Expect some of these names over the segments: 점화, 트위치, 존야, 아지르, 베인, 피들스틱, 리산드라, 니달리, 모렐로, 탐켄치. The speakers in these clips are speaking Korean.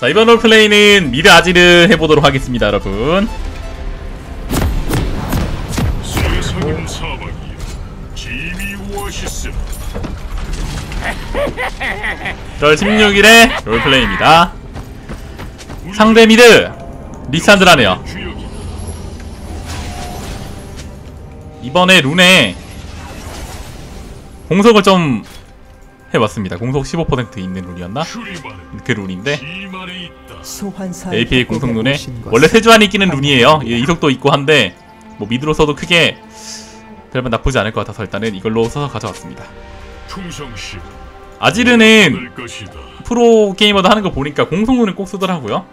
자, 이번 롤플레이는 미드 아지르 해보도록 하겠습니다, 여러분. 월 16일에 롤플레이입니다. 상대 미드 리산드라네요. 이번에 룬에 공속을 좀 해봤습니다. 공속 15% 있는 룬이었나? 그 룬인데 APA 공속 룬에 원래 세주안이 끼는 룬이에요. 이속도 있고 한데 뭐 미드로 써도 크게 별반 나쁘지 않을 것 같아서 일단은 이걸로 써서 가져왔습니다. 아지르는 프로게이머도 하는 거 보니까 공속룬을 꼭 쓰더라고요.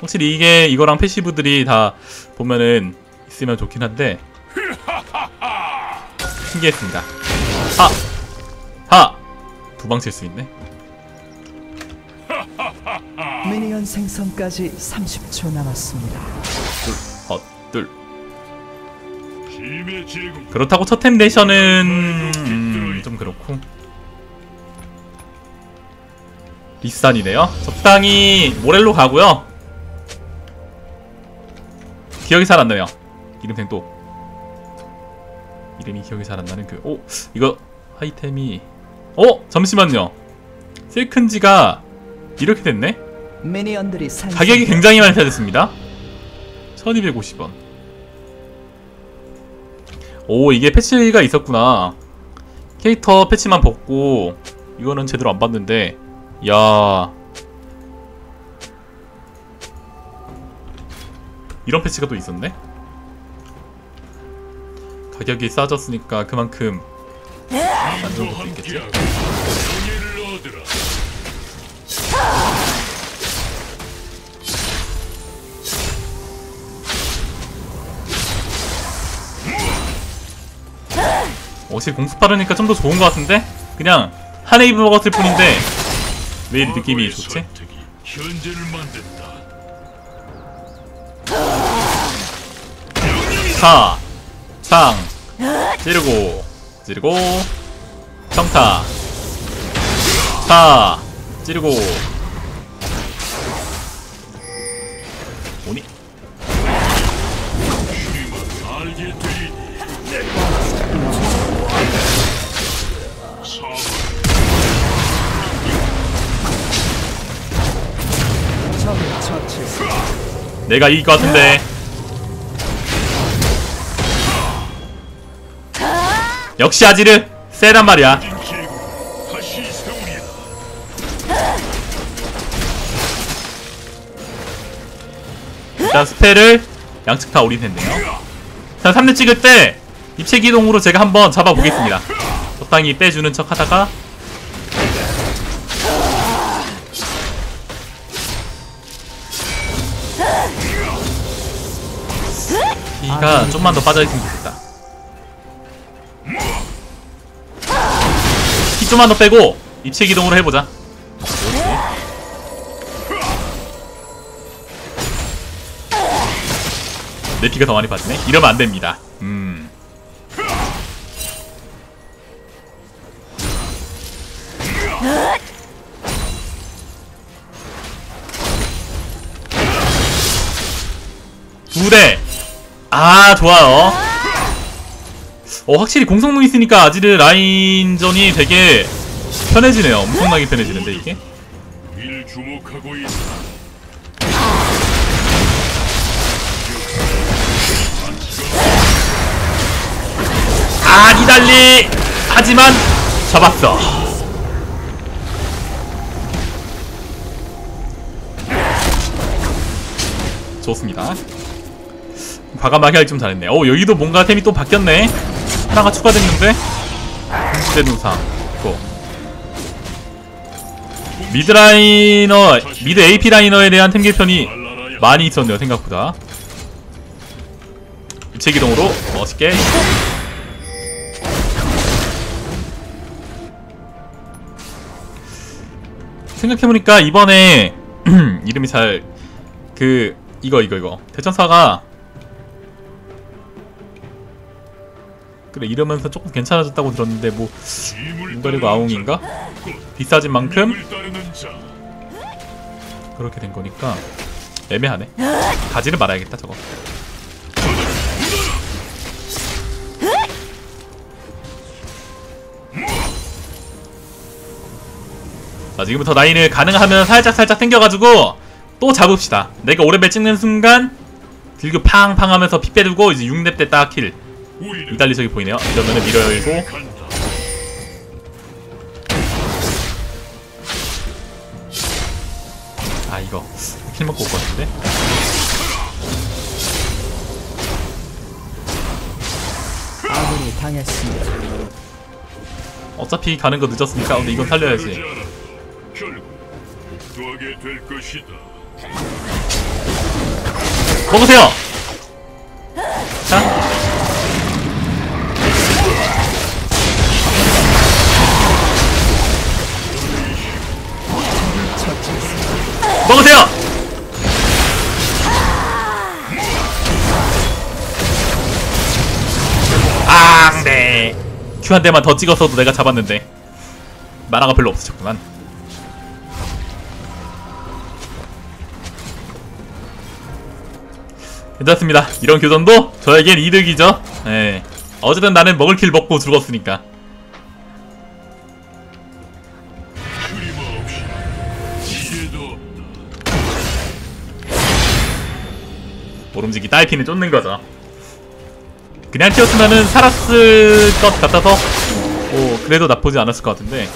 확실히 이게 이거랑 패시브들이 다 보면은 있으면 좋긴 한데 신기했습니다. 하! 두방 칠 수 있네. 미니언 생성까지 30초 남았습니다. 둘. 그렇다고 첫 템 내셔는 좀 그렇고 리산이네요. 적당히 모렐로 가고요. 기억이 잘 안 나네요. 이름생 또 이름이 기억이 잘 안 나는 그... 오! 이거 아이템이... 어! 잠시만요. 실큰지가 이렇게 됐네? 가격이 굉장히 많이 찾았습니다. 1250원. 오, 이게 패치가 있었구나. 캐릭터 패치만 벗고 이거는 제대로 안 봤는데, 야, 이런 패치가 또 있었네? 가격이 싸졌으니까 그만큼 안 좋은 것도 있겠지. 어차피 공수 빠르니까 좀 더 좋은 것 같은데? 그냥 한 웨이브 먹었을 뿐인데 왜 이리 느낌이 좋지? 사, 창, 찌르고, 평타, 사, 찌르고. 오니? 내가 이길 것 같은데. 역시 아지르 세단 말이야. 일단 스펠을 양측 다 올인했네요. 자, 3렙 찍을 때 입체기동으로 제가 한번 잡아보겠습니다. 적당히 빼주는 척 하다가 피가 좀만 더 빠져있으면 좋겠다. 피 좀만 더 빼고 입체기동으로 해보자. 내 피가 더 많이 빠지네? 이러면 안됩니다. 두대! 아, 좋아요. 확실히 공성능 있으니까 아지르 라인전이 되게 편해지네요. 엄청나게 편해지는데 이게? 아, 니달리! 하지만 잡았어. 좋습니다. 과감하게 하기 좀 잘했네. 여기도 뭔가 템이 또 바뀌었네. 하나가 추가됐는데. 대눈상. 고. 미드라이너, 미드 AP 라이너에 대한 템 개편이 많이 있었네요, 생각보다. 입체 기동으로 멋있게. 생각해보니까 이번에 이름이 잘 그 이거 대천사가 그래 이러면서 조금 괜찮아졌다고 들었는데 뭐 그리고 아웅인가? 비싸진 만큼 그렇게 된 거니까 애매하네. 가지를 말아야겠다 저거. 자 지금부터 라인을 가능하면 살짝살짝 땡겨가지고 또 잡읍시다. 내가 오레벨 찍는 순간 딜교 팡팡 하면서 피 빼두고 이제 6렙 때 딱 킬. 니달리 저기 보이네요. 이러면은 밀어열고 아 이거 킬 먹고 올 것 같은데. 아군이 당했습니다. 어차피 가는 거 늦었으니까 근데 이건 살려야지. 먹으세요! 자! 먹으세요! 아, 네. Q 한 대만 더 찍었어도 내가 잡았는데. 마나가 별로 없으셨구만. 괜찮습니다. 이런 교전도 저에겐 이득이죠. 예. 어쨌든 나는 먹을 킬 먹고 죽었으니까. 모름지기 딸피는 쫓는 거죠. 그냥 튀었으면은 살았을 것 같아서 오, 그래도 나쁘지 않았을 것 같은데.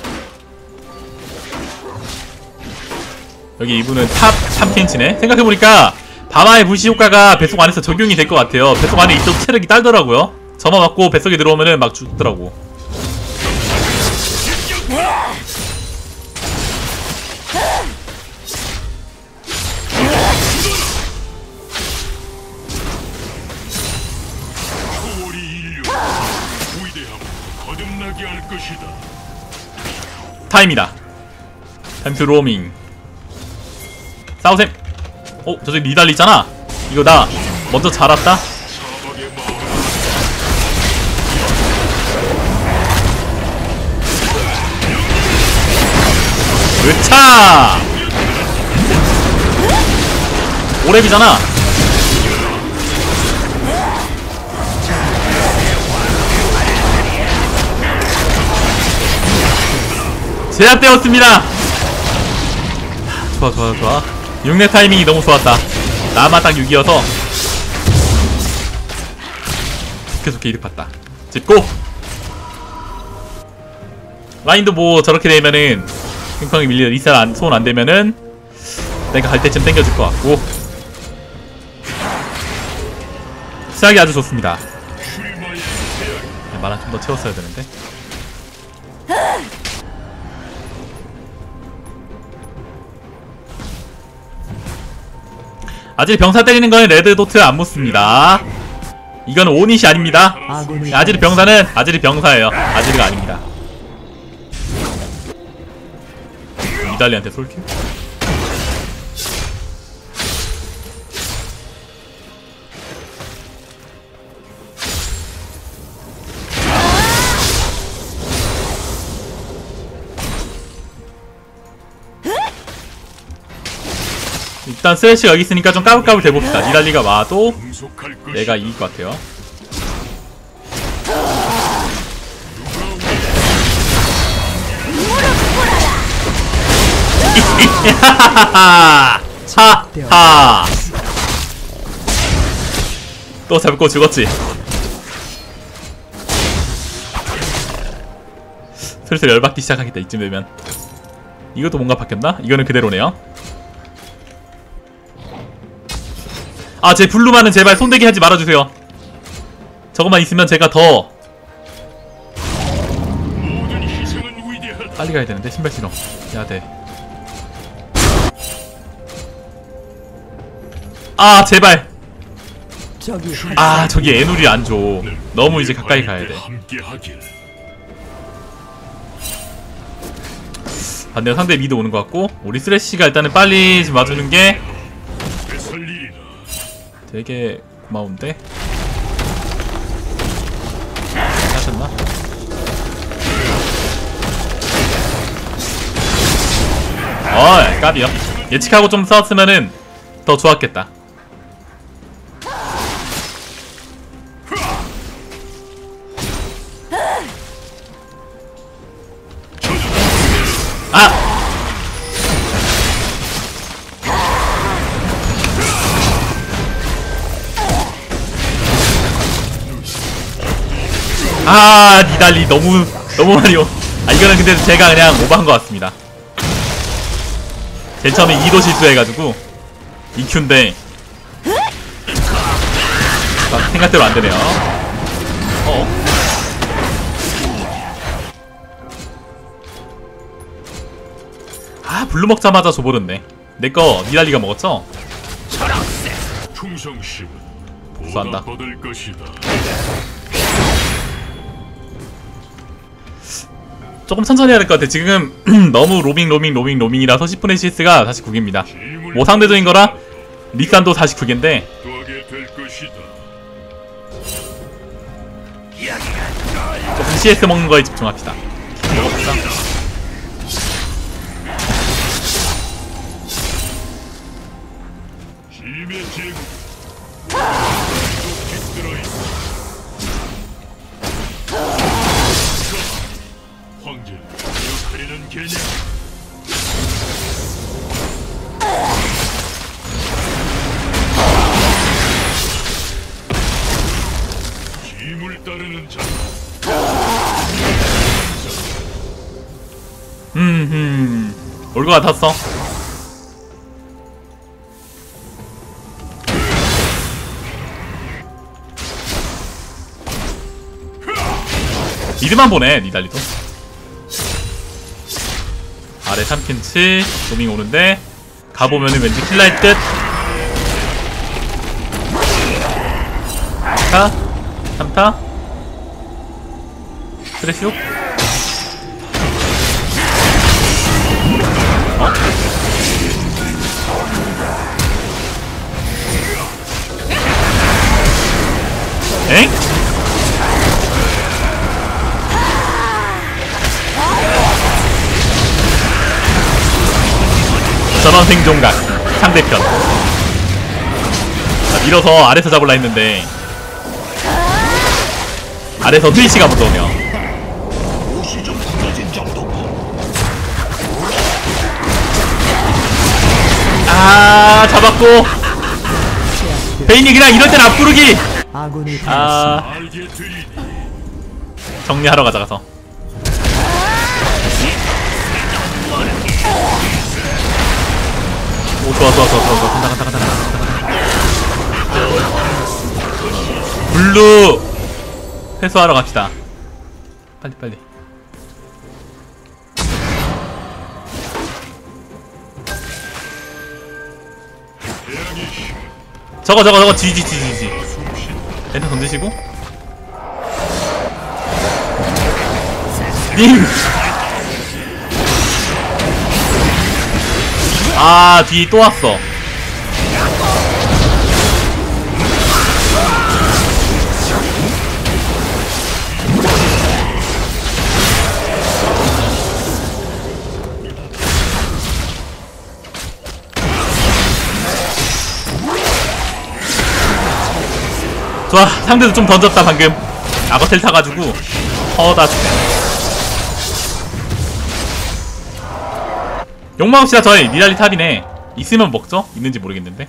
여기 이분은 탑 탐켄치네. 생각해보니까 바마의 무시 효과가 뱃속 안에서 적용이 될 것 같아요. 뱃속 안에 있어도 체력이 딸더라고요. 점화 맞고 뱃속에 들어오면은 막 죽더라고. 타임이다. 타임 투 로밍. 싸우셈. 어? 저기 니달리 있잖아? 이거 나 먼저 자랐다? 으차! 오랩이잖아? 제압되었습니다! 좋아 좋아 좋아 6렙 타이밍이 너무 좋았다. 나만 딱 6이어서 좋게 좋게 이득 봤다. 짚고 라인도 뭐 저렇게 되면은 팽팽하게 밀리는 리산 소원 안 되면은 내가 갈 때쯤 땡겨질 것 같고 시작이 아주 좋습니다. 만화 좀 더 채웠어야 되는데. 아지르 병사 때리는 건 레드 도트 안 묻습니다. 이건 오닛이 아닙니다. 아지르 병사는 아지르 병사예요. 아지르가 아닙니다. 니달리한테 솔킬? 일단 쓰레쉬가 여기 있으니까 좀 까불까불 대봅시다. 니달리가 와도 내가 이길 것 같아요. 하하하. 또 잡고 죽었지. 슬슬 열받기 시작하겠다 이쯤 되면. 이것도 뭔가 바뀌었나? 이거는 그대로네요. 아, 제 블루만은 제발 손대기 하지 말아주세요. 저것만 있으면 제가 더 빨리 가야 되는데 신발 신어. 야 돼. 아 제발. 아 저기 애누리 안 줘. 너무 이제 가까이 가야 돼. 반대로 상대 미드 오는 것 같고 우리 쓰레쉬가 일단은 빨리 지금 와주는 게. 되게 고마운데? 까비요. 예측하고 좀 싸웠으면은 더 좋았겠다. 아! 아, 니달리 너무 많이 오. 아, 이거는 근데 제가 그냥 오버한 것 같습니다. 제일 처음에 2도 실수해가지고 2Q인데 막 생각대로 안 되네요. 아, 블루 먹자마자 줘버렸네. 내 거 니달리가 먹었죠? 복수한다. 조금 천천히 해야 될 것 같아. 지금 너무 로밍이라서 10분의 CS가 49개입니다. 뭐 상대적인 거라 리산도 49개인데 조금 CS 먹는 거에 집중합시다. 먹읍시다. 올 것 같았어. 미드만 보네. 니달리도 아래 탐켄치 로밍 오는데 가보면은 왠지 킬라일 듯. 타 3타 트레시오. 엥? 전원 생존각 상대편. 자, 밀어서 아래서 잡으려 했는데 아래서 트위치가 무서우며 아, 잡았고. 베인이 그냥 이럴 땐 앞구르기. 아, 정리하러 가자. 가서 오, 좋아. 간다. 블루 회수하러 갑시다. 빨리 저거 지지. 엔터 던지시고 님! 아, 뒤 또 왔어. 좋아, 상대도 좀 던졌다. 방금 아거텔 타가지고 허다 죽네. 욕먹읍시다. 저희 니달리 탑이네. 있으면 먹죠? 있는지 모르겠는데.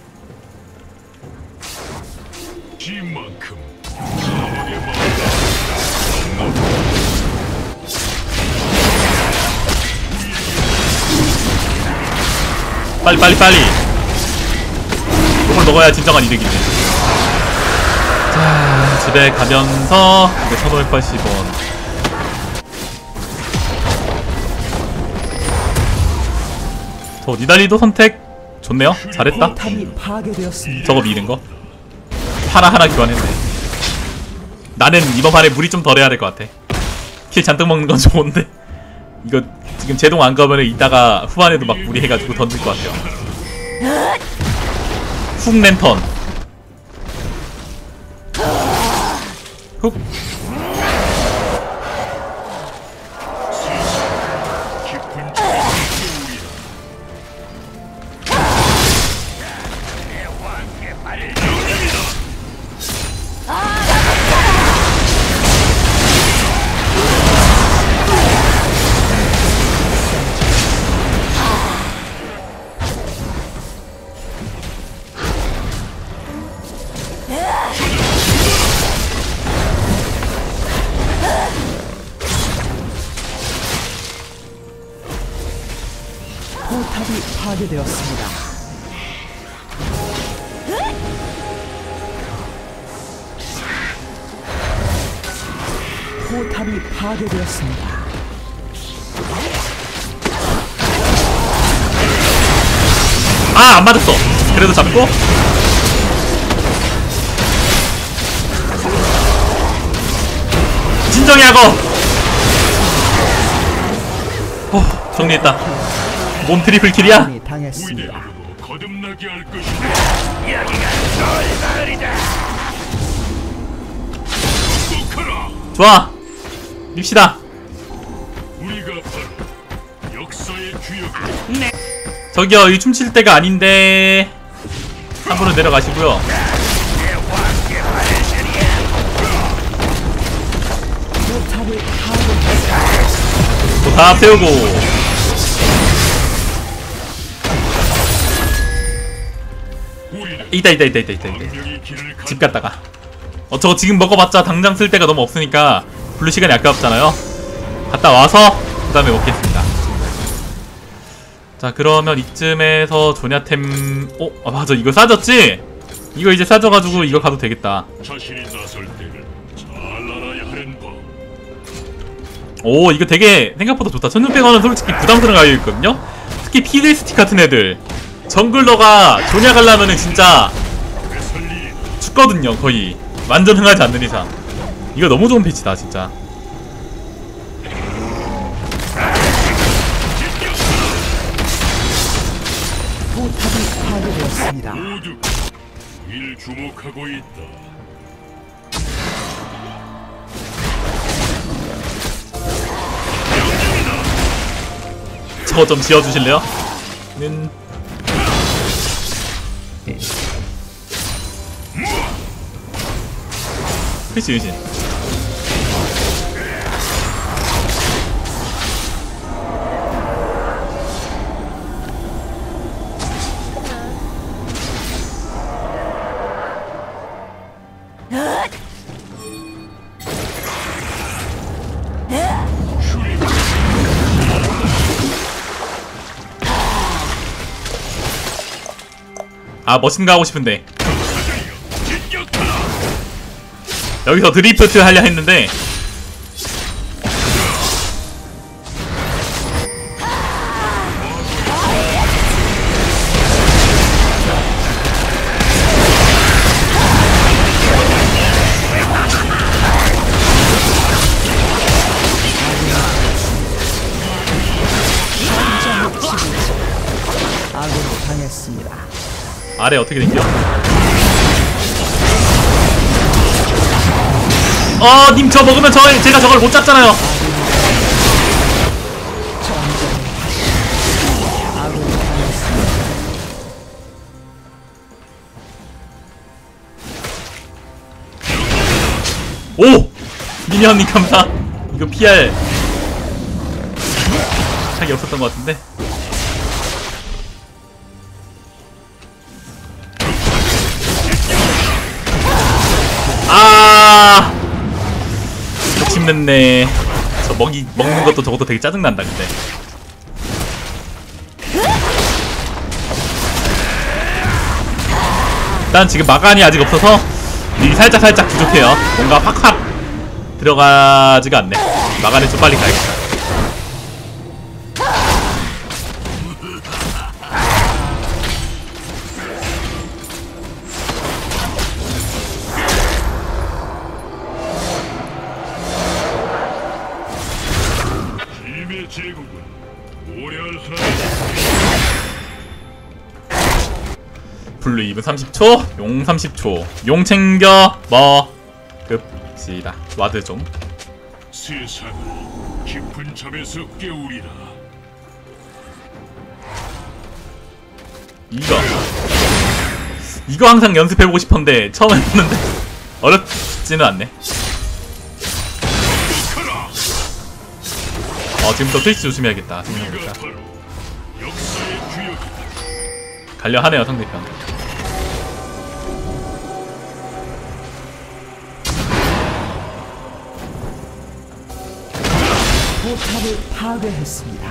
빨리 이걸 먹어야 진정한 이득이네. 자, 집에 가면서 이제 1580원. 저 니달리도 선택 좋네요. 잘했다. 저거 미는 거 하나 교환했네. 나는 이번 판에 물이 좀 덜해야 될 것 같아. 킬 잔뜩 먹는 건 좋은데 이거 지금 제동 안 가면 이따가 후반에도 막 무리해가지고 던질 것 같아요. 훅 랜턴 훅. 탑이 파괴되었습니다. 포탑이 파괴되었습니다. 아, 안 맞았어. 그래도 잡고. 진정해, 악어. 어, 정리했다. 몸 트리플 킬이야? 당했습니다. 거듭나게 할 것이다. 여기가 너의 마을이다. 좋아. 밉시다. 우리가 바로 역사의 주역. 네. 저기요, 이 춤출 때가 아닌데. 3으로 내려가시고요. 다 세우고. 있다. 집 갔다가. 저거 지금 먹어봤자 당장 쓸 데가 너무 없으니까 블루 시간이 아까웠잖아요. 갔다 와서 그 다음에 먹겠습니다. 자, 그러면 이쯤에서 조냐템... 어? 아, 맞아, 이거 싸졌지? 이거 이제 싸져가지고 이거 가도 되겠다. 오, 이거 되게 생각보다 좋다. 1600원은 솔직히 부담스러운 가격이거든요? 특히 피들스틱 같은 애들 정글러가 조냐 가려면은 진짜 죽거든요. 거의 완전 흥하지 않는 이상 이거 너무 좋은 패치다 진짜. 모두 일 주목하고 있다. 저거 좀 지어주실래요? 는 그치 그치. 아, 멋진가 하고 싶은데 여기서 드리프트 하려 했는데 아래 어떻게 된겨? 어, 님 저 먹으면 제가 저걸 못 잡잖아요. 오! 미니언님 감사. 이거 PR 자기 없었던 것 같은데. 아, 욕심냈네. 저 먹는 것도 저것도 되게 짜증난다 근데. 일단 지금 마간이 아직 없어서 딜이 살짝 부족해요. 뭔가 팍팍 들어가지가 않네. 마간을 좀 빨리 가야겠다. 블루 2분 30초, 용 30초. 용 챙겨 먹읍시다. 와드 좀. 세상을 깊은 잠에서 깨우리라. 이거 항상 연습해보고 싶은데 처음 해보는데 어렵지는 않네. 지금부터 트위치 조심해야겠다. 갈려 하네요 상대편. 포탑을 파괴했습니다.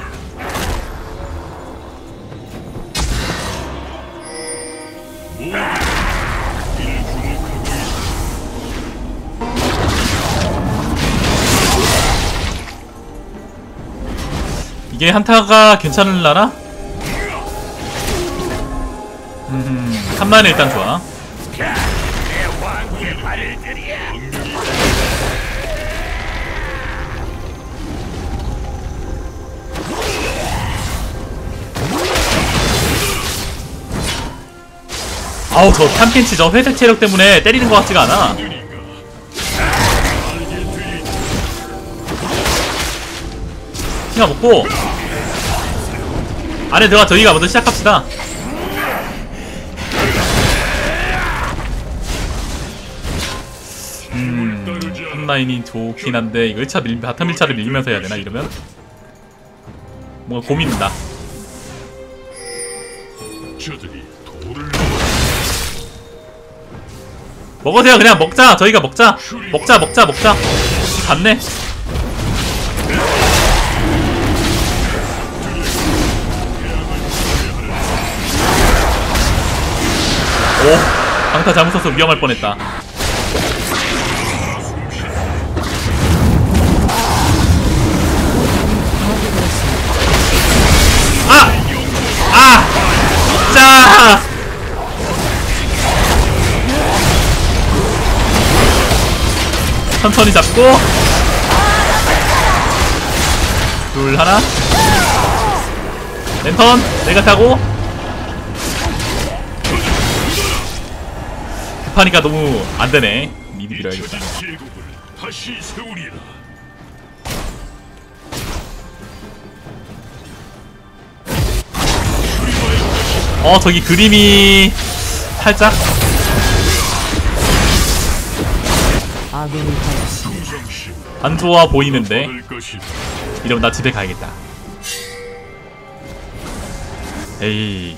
이게 한타가 괜찮을라나? 한만에 일단 좋아. 아우 저 탐켄치 저 회색 체력 때문에 때리는 것 같지가 않아. 킹아 먹고 안에 들어가. 저희가 먼저 시작합시다. 탑라인이 좋긴 한데 이거 1차 바텀 1차를 밀면서 해야 되나? 이러면 뭔가 고민이다. 먹으세요. 그냥 먹자. 저희가 먹자. 갔네. 오, 강타 잘못 써서 위험할 뻔했다. 아! 진짜! 천천히 잡고 둘 하나 랜턴 내가 타고 급하니까 너무 안되네. 미드 밀어야겠다. 어 저기 그림이 살짝 안 좋아 보이는데 이러면 나 집에 가야겠다. 에이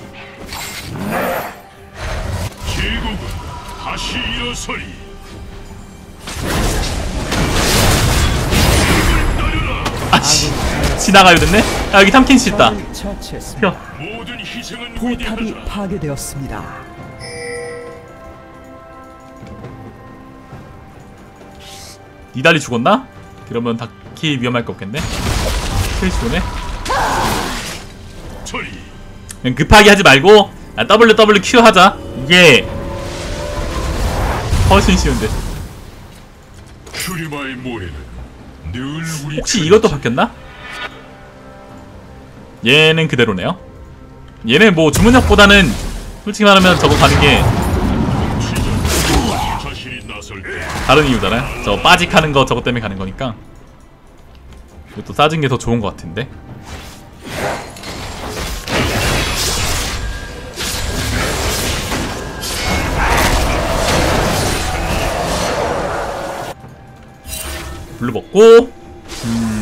아씨 지나가야 됐네. 아 여기 탐켄치 있다. 펴. 포탑이 파괴되었습니다. 니달리 죽었나? 그러면 다키 위험할 거 없겠네? 트위치 오네? 그냥 급하게 하지 말고 WWQ 하자. 이게 훨씬 쉬운데. 혹시 이것도 바뀌었나? 얘는 그대로네요. 얘는 뭐 주문력보다는 솔직히 말하면 저거 가는 게 다른 이유잖아요. 저 빠직하는 거 저것 때문에 가는 거니까. 이것도 싸진 게 더 좋은 것 같은데. 블루 먹고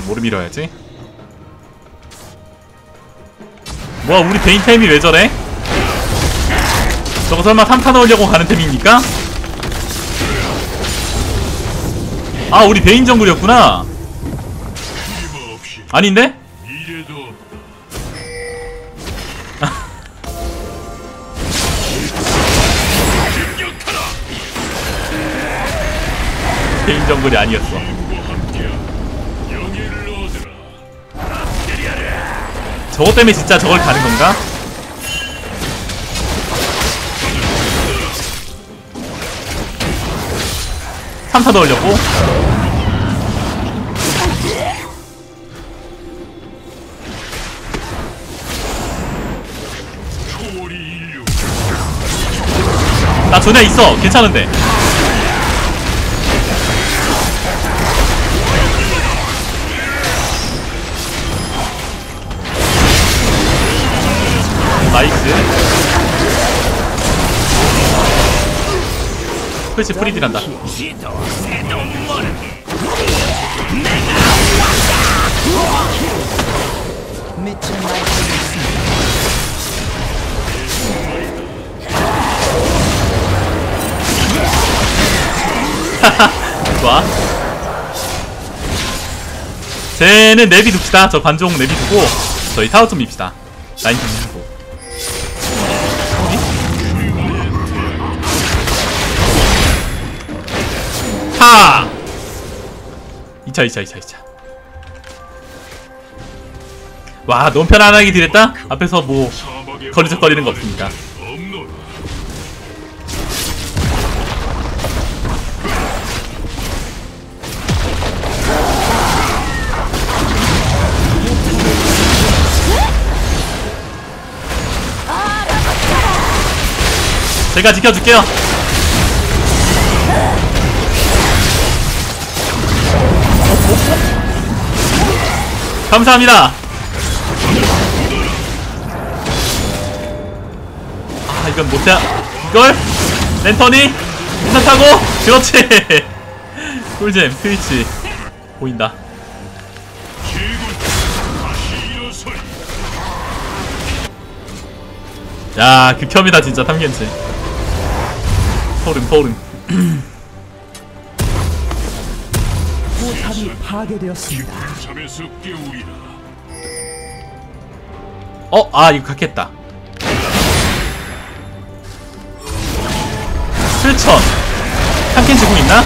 뭐를 밀어야지. 뭐야 우리 베인 템이 왜 저래? 저거 설마 3타 넣으려고 가는 템입니까? 아 우리 베인 정글이었구나. 아닌데? 베인 정글이 아니었어. 저것 때문에 진짜 저걸 가는 건가? 탐사 넣으려고? 나 존야 있어. 괜찮은데. 나이스. 그렇지 프리딜한다. 좋아. 쟤는 내비 둡시다. 저 관종 내비 두고 저희 타워 좀 밉시다. 라인 좀 밀고. 하! 2차. 와, 너무 편안하게 딜했다? 앞에서 뭐 거리적거리는 거 없습니다. 제가 지켜줄게요. 감사합니다. 아, 이건 못해. 이걸 랜턴이 괜찮다고. 그렇지. 꿀잼 트위치 보인다. 야, 극혐이다 진짜 탐켄치. 소름. 포탑이 파괴되었습니다. 어? 아, 이거 갔겠다. 7천 탐켄치 공 있나?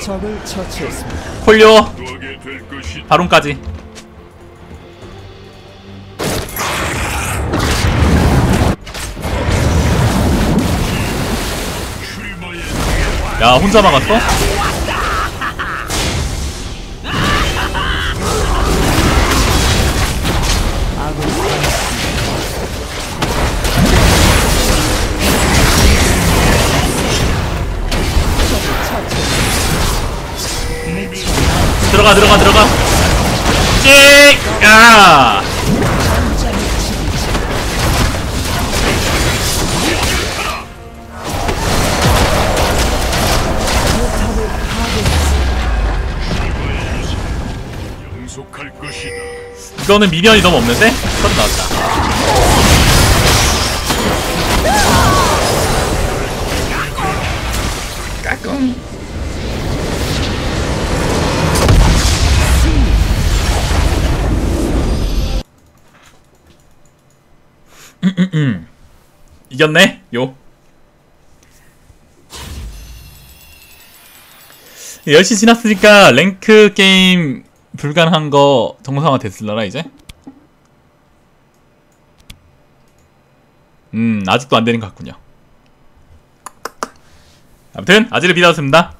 적을 처치했습니다. 콜요 바론까지. 야, 혼자 막았어? 들어가. 찍! 야! 이거는 미니언이 너무 없는데? 컷 나왔다. 까꿍. 이겼네? 요. 10시 지났으니까 랭크 게임 불가능한 거 정상화 됐을라나 이제? 아직도 안 되는 것 같군요. 아무튼 아지르 비다였습니다.